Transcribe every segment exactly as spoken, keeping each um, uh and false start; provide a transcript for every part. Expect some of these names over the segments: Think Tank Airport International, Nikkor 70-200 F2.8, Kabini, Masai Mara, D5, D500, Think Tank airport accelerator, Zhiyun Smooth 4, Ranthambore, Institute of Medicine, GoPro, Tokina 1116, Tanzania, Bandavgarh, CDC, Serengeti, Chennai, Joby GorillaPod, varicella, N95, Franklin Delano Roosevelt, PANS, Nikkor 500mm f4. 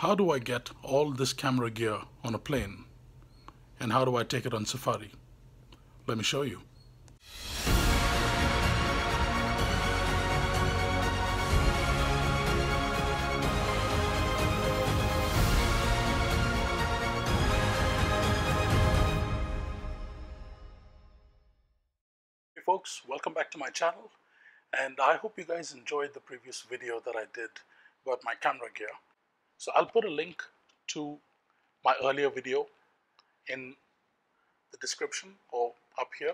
how do I get all this camera gear on a plane? And how do I take it on safari? Let me show you. Hey folks, welcome back to my channel, and I hope you guys enjoyed the previous video that I did about my camera gear. So I'll put a link to my earlier video in the description or up here,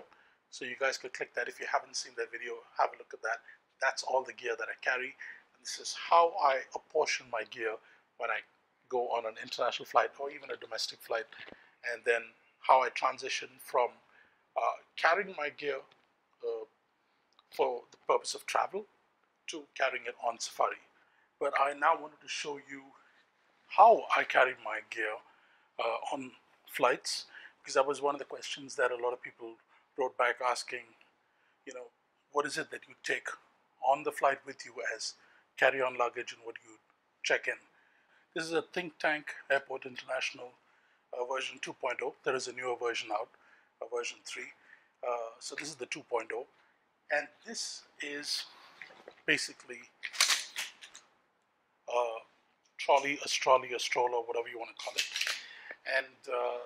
so you guys could click that. If you haven't seen that video, have a look at that. That's all the gear that I carry, and this is how I apportion my gear when I go on an international flight or even a domestic flight, and then how I transition from uh, carrying my gear uh, for the purpose of travel to carrying it on safari. But I now wanted to show you how I carry my gear uh, on flights, because that was one of the questions that a lot of people wrote back asking, you know, what is it that you take on the flight with you as carry-on luggage and what you check in. This is a Think Tank Airport International uh, version two point oh. There is a newer version out, uh, version three. Uh, so this is the two point oh, and this is basically a trolley, a strolley, a stroller, whatever you want to call it. And uh,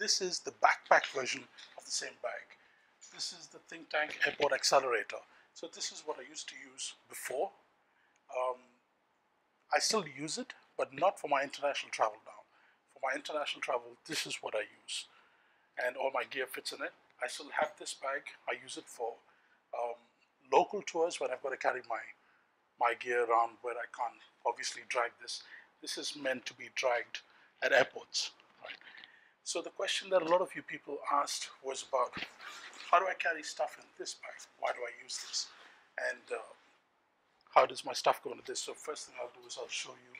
this is the backpack version of the same bag. This is the Think Tank Airport Accelerator. So this is what I used to use before. Um, I still use it, but not for my international travel now. For my international travel, this is what I use. And all my gear fits in it. I still have this bag. I use it for um, local tours when I've got to carry my, my gear around where I can't obviously drag this. This is meant to be dragged at airports, right? So the question that a lot of you people asked was about, how do I carry stuff in this bag? Why do I use this? And uh, how does my stuff go into this? So first thing I'll do is I'll show you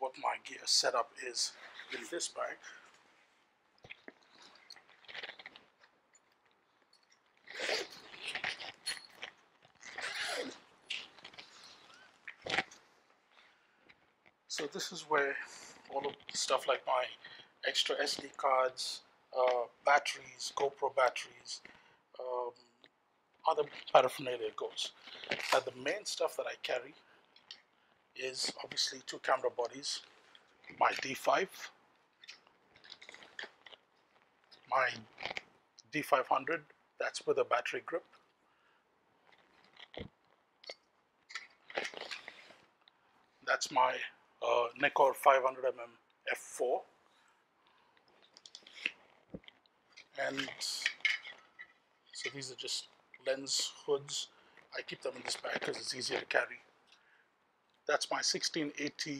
what my gear setup is in this bag. So this is where all of stuff like my extra S D cards, uh, batteries, GoPro batteries, um, other paraphernalia goes. Now the main stuff that I carry is obviously two camera bodies, my D five, my D five hundred, that's with a battery grip, that's my Uh, Nikkor five hundred millimeter f four, and so these are just lens hoods. I keep them in this bag because it's easier to carry. That's my sixteen eighty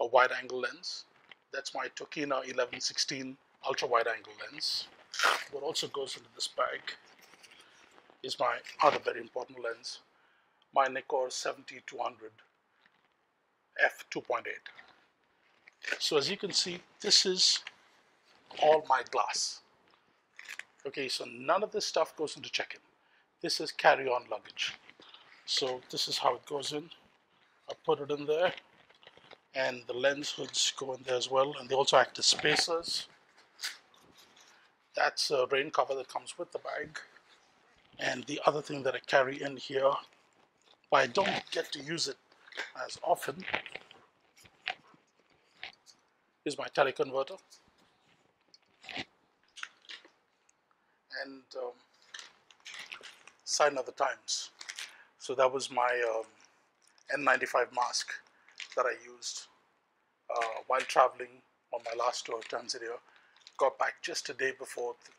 a wide angle lens. That's my Tokina eleven sixteen ultra wide angle lens. What also goes into this bag is my other very important lens, my Nikkor seventy to two hundred F two point eight. So as you can see, this is all my glass. Okay, so none of this stuff goes into check-in. This is carry-on luggage. So this is how it goes in. I put it in there, and the lens hoods go in there as well, and they also act as spacers. That's a rain cover that comes with the bag. And the other thing that I carry in here, but I don't get to use it as often, is my teleconverter, and um, sign of the times. So that was my um, N ninety-five mask that I used uh, while traveling on my last tour of Tanzania. Got back just a day before th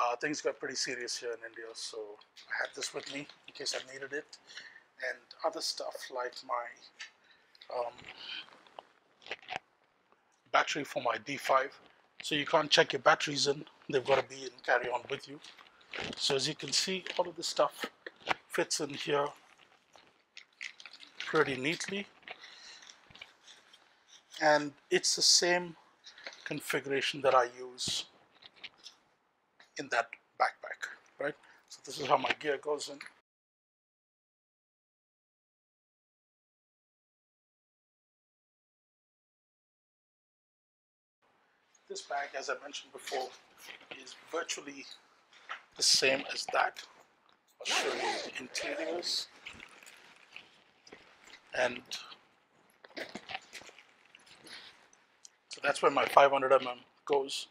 uh, things got pretty serious here in India, so I had this with me in case I needed it. And other stuff like my um, battery for my D five. So you can't check your batteries in, they've got to be in carry on with you. So as you can see, all of this stuff fits in here pretty neatly, and it's the same configuration that I use in that backpack, right? So this is how my gear goes in. This bag, as I mentioned before, is virtually the same as that. I'll show you the interiors. And so that's where my five hundred millimeter goes,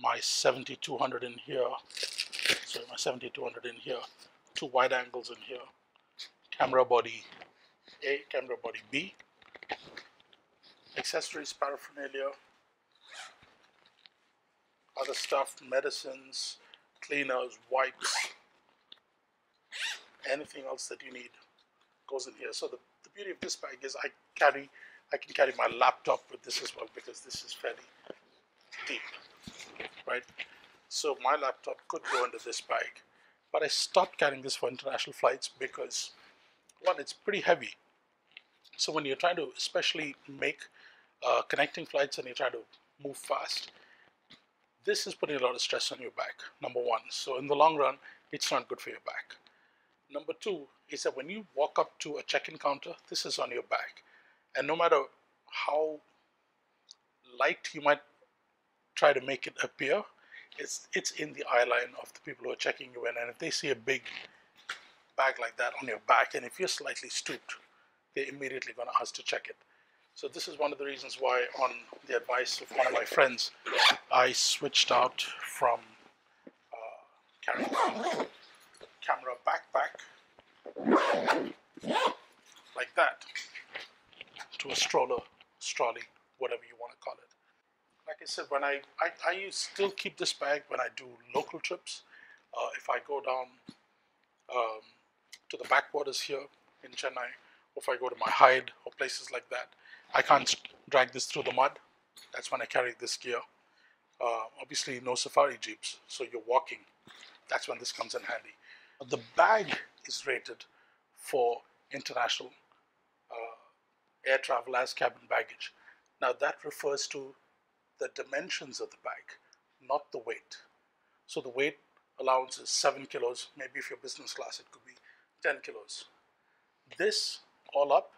my seventy two hundred in here, sorry, my seventy two hundred in here, two wide angles in here, camera body A, camera body B, accessories, paraphernalia, other stuff, medicines, cleaners, wipes, anything else that you need goes in here. So the, the beauty of this bag is I carry, I can carry my laptop with this as well, because this is fairly deep, right? So my laptop could go under this bag, but I stopped carrying this for international flights because, one, it's pretty heavy. So when you're trying to especially make uh, connecting flights and you're trying to move fast, this is putting a lot of stress on your back, number one. So in the long run, it's not good for your back. Number two is that when you walk up to a check-in counter, this is on your back. And no matter how light you might try to make it appear, it's, it's in the eye line of the people who are checking you in. And if they see a big bag like that on your back, and if you're slightly stooped, they're immediately going to ask to check it. So this is one of the reasons why, on the advice of one of my friends, I switched out from uh, carrying a camera backpack like that to a stroller, trolley, whatever you want to call it. Like I said, when I, I, I use, still keep this bag when I do local trips. Uh, if I go down um, to the backwaters here in Chennai, or if I go to my hide or places like that, I can't drag this through the mud. That's when I carry this gear. Uh, obviously no safari jeeps, so you're walking. That's when this comes in handy. The bag is rated for international uh, air travel as cabin baggage. Now that refers to the dimensions of the bag, not the weight. So the weight allowance is seven kilos. Maybe if you're business class, it could be ten kilos. This all up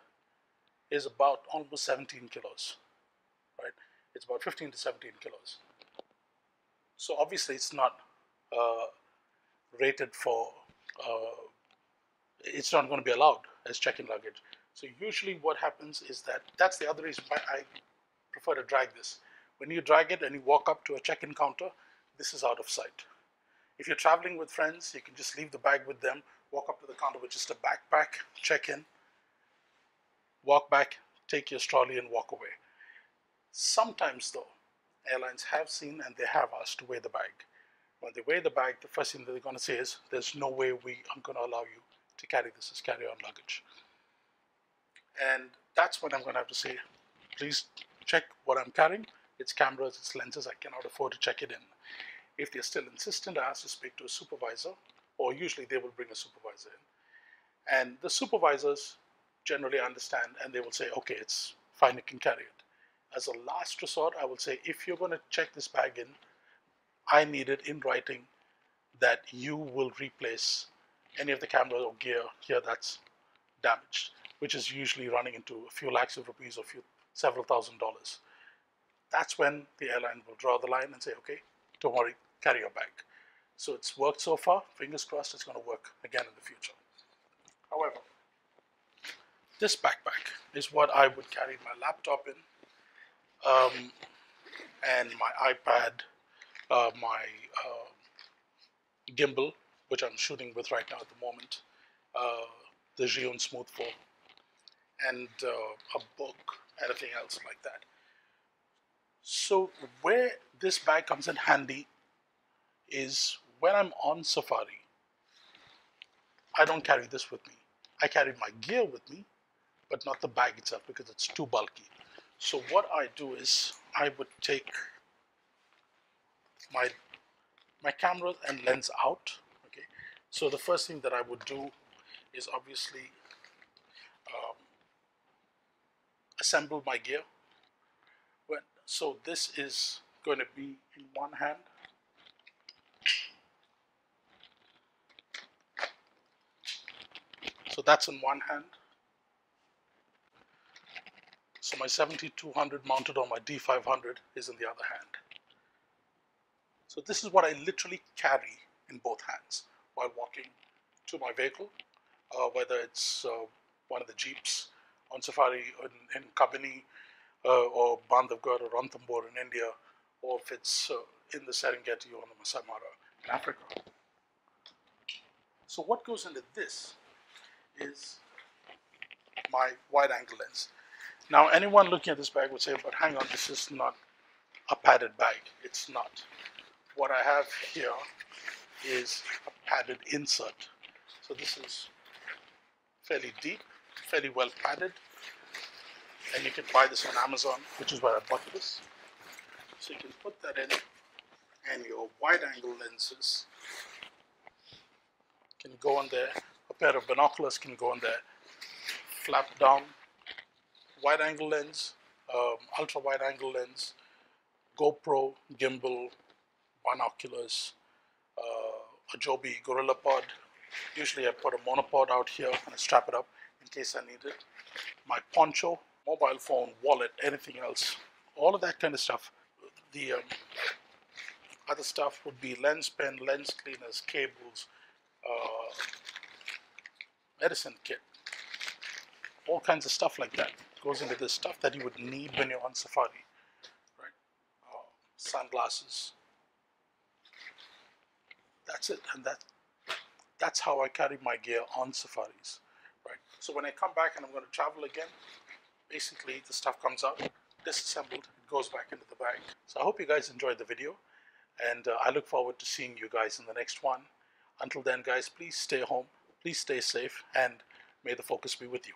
is about almost seventeen kilos, right? It's about fifteen to seventeen kilos. So obviously it's not uh, rated for, uh, it's not going to be allowed as check-in luggage. So usually what happens is that, that's the other reason why I prefer to drag this. When you drag it and you walk up to a check-in counter, this is out of sight. If you're traveling with friends, you can just leave the bag with them, walk up to the counter with just a backpack, check in, walk back, take your trolley and walk away. Sometimes though, airlines have seen and they have asked to weigh the bag. When they weigh the bag, the first thing that they're going to say is, there's no way we are going to allow you to carry this as carry-on luggage. And that's when I'm going to have to say, please check what I'm carrying. It's cameras, it's lenses, I cannot afford to check it in. If they're still insistent, I ask to speak to a supervisor, or usually they will bring a supervisor in. And the supervisors generally understand and they will say, okay, it's fine, you can carry it. As a last resort, I will say, if you're going to check this bag in, I need it in writing that you will replace any of the camera or gear here that's damaged, which is usually running into a few lakhs of rupees or few, several thousand dollars. That's when the airline will draw the line and say, okay, don't worry, carry your bag. So it's worked so far. Fingers crossed it's going to work again in the future. However, this backpack is what I would carry my laptop in, um, and my iPad, uh, my uh, gimbal, which I'm shooting with right now at the moment, uh, the Zhiyun Smooth four, and uh, a book, anything else like that. So where this bag comes in handy is when I'm on safari, I don't carry this with me. I carry my gear with me, but not the bag itself because it's too bulky. So what I do is I would take my, my cameras and lens out, okay? So the first thing that I would do is obviously um, assemble my gear. When, so this is going to be in one hand. So that's in one hand. So my seventy two hundred mounted on my D five hundred is in the other hand. So this is what I literally carry in both hands while walking to my vehicle, uh, whether it's uh, one of the Jeeps on safari in, in Kabini uh, or Bandavgarh or Ranthambore in India, or if it's uh, in the Serengeti or on the Masai Mara in Africa. So what goes into this is my wide-angle lens. Now, anyone looking at this bag would say, but hang on, this is not a padded bag. It's not. What I have here is a padded insert. So this is fairly deep, fairly well padded, and you can buy this on Amazon, which is where I bought this. So you can put that in, and your wide-angle lenses can go in there. A pair of binoculars can go in there. Flap down, wide angle lens, um, ultra wide angle lens, GoPro, gimbal, binoculars, uh, a Joby GorillaPod. Usually I put a monopod out here and I strap it up in case I need it. My poncho, mobile phone, wallet, anything else, all of that kind of stuff. The um, other stuff would be lens pen, lens cleaners, cables, uh, medicine kit. All kinds of stuff like that goes into this stuff that you would need when you're on safari, right? Uh, sunglasses. That's it, and that that's how I carry my gear on safaris, right? So when I come back and I'm going to travel again, basically the stuff comes out, disassembled, it goes back into the bag. So I hope you guys enjoyed the video, and uh, I look forward to seeing you guys in the next one. Until then, guys, please stay home, please stay safe, and may the focus be with you.